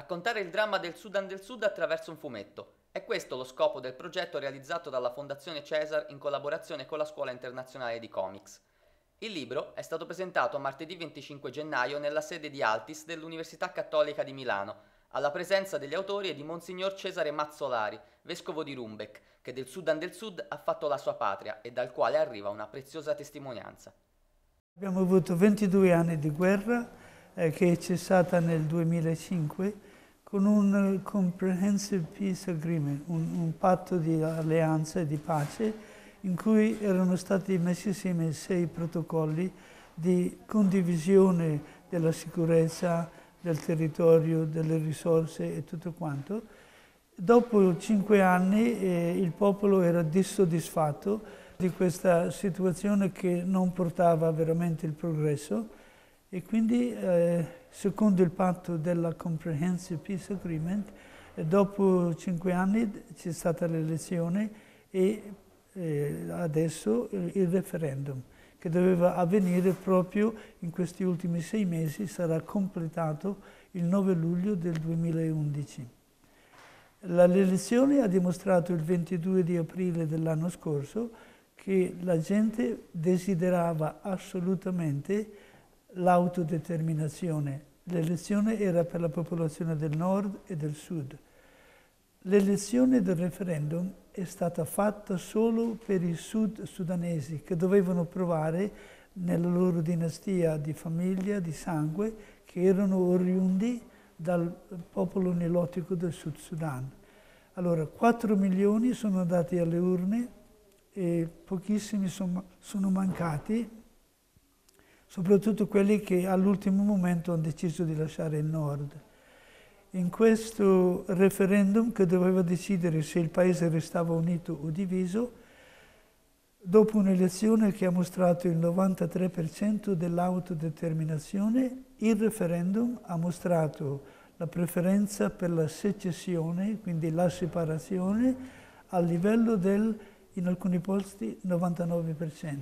raccontare il dramma del Sudan del Sud attraverso un fumetto. È questo lo scopo del progetto realizzato dalla Fondazione Cesar in collaborazione con la Scuola Internazionale di Comics. Il libro è stato presentato martedì 25 gennaio nella sede di Altis dell'Università Cattolica di Milano, alla presenza degli autori e di Monsignor Cesare Mazzolari, vescovo di Rumbek, che del Sudan del Sud ha fatto la sua patria e dal quale arriva una preziosa testimonianza. Abbiamo avuto 22 anni di guerra che è cessata nel 2005, con un Comprehensive Peace Agreement, un patto di alleanza e di pace in cui erano stati messi insieme 6 protocolli di condivisione della sicurezza, del territorio, delle risorse e tutto quanto. Dopo 5 anni il popolo era dissoddisfatto di questa situazione che non portava veramente il progresso e quindi secondo il patto della Comprehensive Peace Agreement, dopo 5 anni c'è stata l'elezione e adesso il referendum, che doveva avvenire proprio in questi ultimi 6 mesi, sarà completato il 9 luglio del 2011. L'elezione ha dimostrato il 22 di aprile dell'anno scorso che la gente desiderava assolutamente l'autodeterminazione. L'elezione era per la popolazione del nord e del sud. L'elezione del referendum è stata fatta solo per i sud sudanesi che dovevano provare nella loro dinastia di famiglia, di sangue, che erano oriundi dal popolo nilotico del Sud Sudan. Allora, 4 milioni sono andati alle urne e pochissimi sono mancati, soprattutto quelli che all'ultimo momento hanno deciso di lasciare il nord. In questo referendum che doveva decidere se il paese restava unito o diviso, dopo un'elezione che ha mostrato il 93% dell'autodeterminazione, il referendum ha mostrato la preferenza per la secessione, quindi la separazione, a livello del, in alcuni posti, 99%.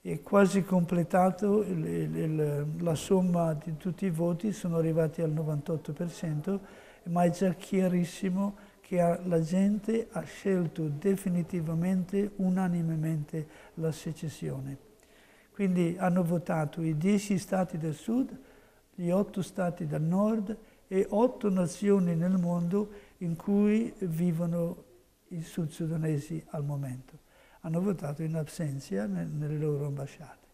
È quasi completato la somma di tutti i voti, sono arrivati al 98%, ma è già chiarissimo che la gente ha scelto definitivamente, unanimemente, la secessione. Quindi hanno votato i 10 stati del sud, gli 8 stati del nord e 8 nazioni nel mondo in cui vivono i sud-sudanesi al momento. Hanno votato in assenza nelle loro ambasciate.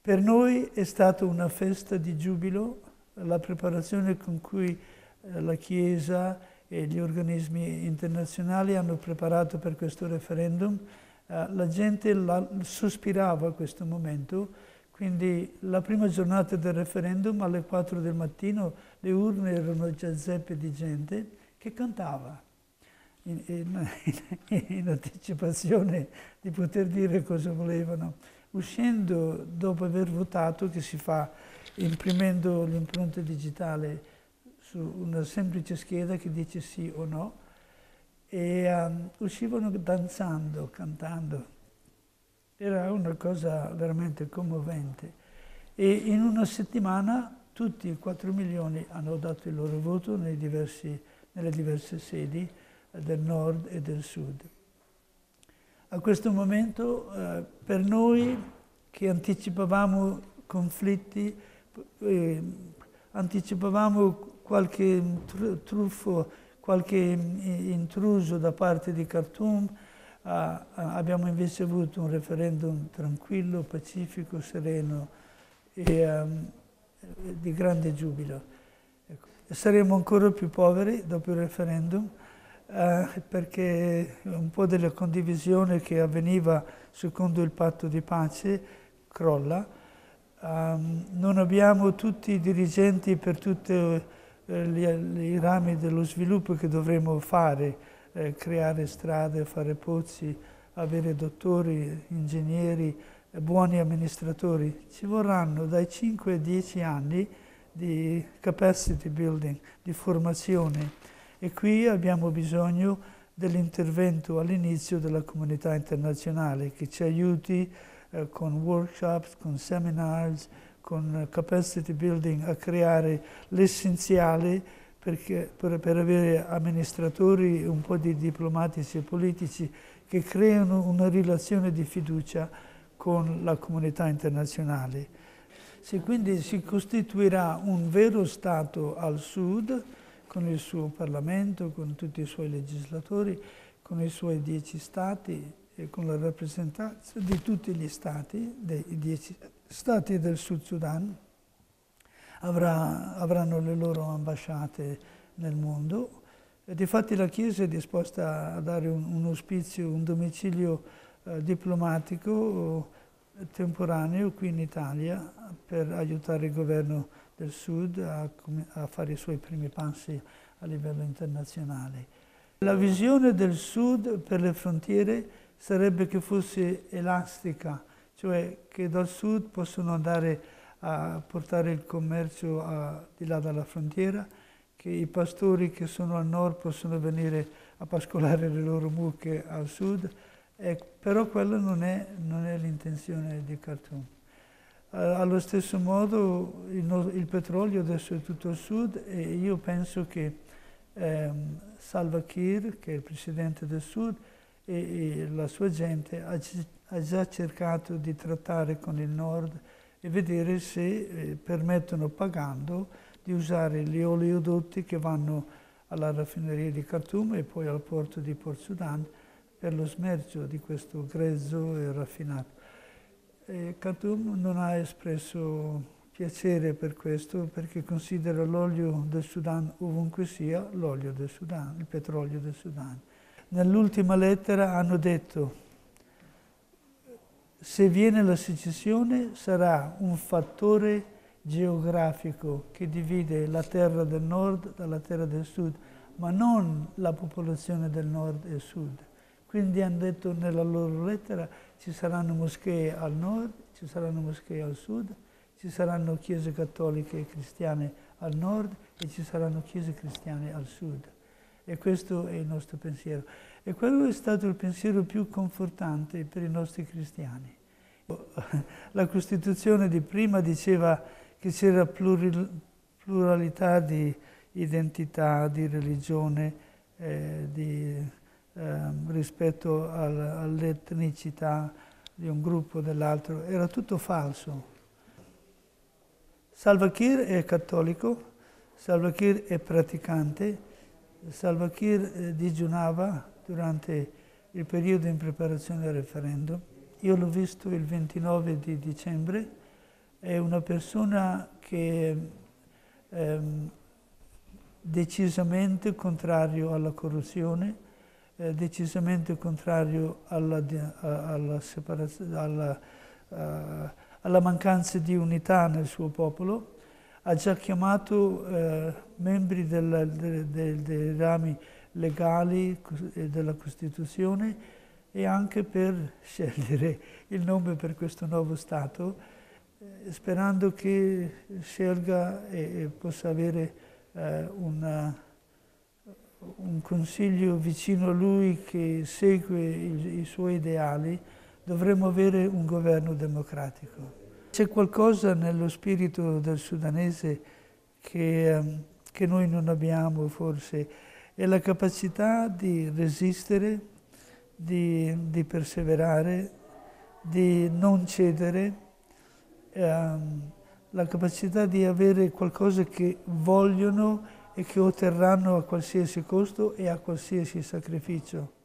Per noi è stata una festa di giubilo, la preparazione con cui la Chiesa e gli organismi internazionali hanno preparato per questo referendum. La gente sospirava a questo momento, quindi la prima giornata del referendum alle 4 del mattino le urne erano già zeppe di gente che cantava. In anticipazione di poter dire cosa volevano, uscendo dopo aver votato, che si fa imprimendo l'impronta digitale su una semplice scheda che dice sì o no, e uscivano danzando, cantando. Era una cosa veramente commovente. E in una settimana tutti i 4 milioni hanno dato il loro voto nelle diverse sedi del nord e del sud. A questo momento per noi che anticipavamo conflitti, anticipavamo qualche truffo, qualche intruso da parte di Khartoum, abbiamo invece avuto un referendum tranquillo, pacifico, sereno e di grande giubilo. Ecco. Saremo ancora più poveri dopo il referendum, perché un po' della condivisione che avveniva secondo il patto di pace crolla. Non abbiamo tutti i dirigenti per tutti i rami dello sviluppo che dovremmo fare, creare strade, fare pozzi, avere dottori, ingegneri, buoni amministratori. Ci vorranno dai 5 ai 10 anni di capacity building, di formazione. E qui abbiamo bisogno dell'intervento all'inizio della comunità internazionale che ci aiuti con workshops, con seminars, con capacity building a creare l'essenziale perché, per avere amministratori, un po' di diplomatici e politici che creano una relazione di fiducia con la comunità internazionale. Se quindi si costituirà un vero Stato al Sud, con il suo Parlamento, con tutti i suoi legislatori, con i suoi 10 Stati e con la rappresentanza di tutti gli Stati, dei 10 Stati del Sud Sudan, avranno le loro ambasciate nel mondo. E difatti la Chiesa è disposta a dare un ospizio, un domicilio diplomatico temporaneo qui in Italia per aiutare il governo del Sud a fare i suoi primi passi a livello internazionale. La visione del Sud per le frontiere sarebbe che fosse elastica, cioè che dal Sud possono andare a portare il commercio di là dalla frontiera, che i pastori che sono al nord possono venire a pascolare le loro mucche al Sud, però quella non è l'intenzione di Khartoum. Allo stesso modo il petrolio adesso è tutto al Sud e io penso che Salva Kiir, che è il presidente del Sud, e la sua gente ha già cercato di trattare con il Nord e vedere se permettono, pagando, di usare gli oleodotti che vanno alla raffineria di Khartoum e poi al porto di Port Sudan per lo smercio di questo grezzo e raffinato. E Khartoum non ha espresso piacere per questo, perché considera l'olio del Sudan, ovunque sia, l'olio del Sudan, il petrolio del Sudan. Nell'ultima lettera hanno detto: se viene la secessione sarà un fattore geografico che divide la terra del nord dalla terra del sud, ma non la popolazione del nord e sud. Quindi hanno detto nella loro lettera: ci saranno moschee al nord, ci saranno moschee al sud, ci saranno chiese cattoliche e cristiane al nord e ci saranno chiese cristiane al sud. E questo è il nostro pensiero. E quello è stato il pensiero più confortante per i nostri cristiani. La Costituzione di prima diceva che c'era pluralità di identità, di religione, rispetto all'etnicità di un gruppo o dell'altro. Era tutto falso. Salva Kiir è cattolico, Salva Kiir è praticante, Salva Kiir digiunava durante il periodo in preparazione al referendum. Io l'ho visto il 29 di dicembre, è una persona che è decisamente contrario alla corruzione, decisamente contrario alla mancanza di unità nel suo popolo. Ha già chiamato membri dei rami legali della Costituzione e anche per scegliere il nome per questo nuovo Stato, sperando che scelga e possa avere un consiglio vicino a lui che segue i suoi ideali. Dovremmo avere un governo democratico. C'è qualcosa nello spirito del sudanese che noi non abbiamo forse, è la capacità di resistere, di perseverare, di non cedere, la capacità di avere qualcosa che vogliono e che otterranno a qualsiasi costo e a qualsiasi sacrificio.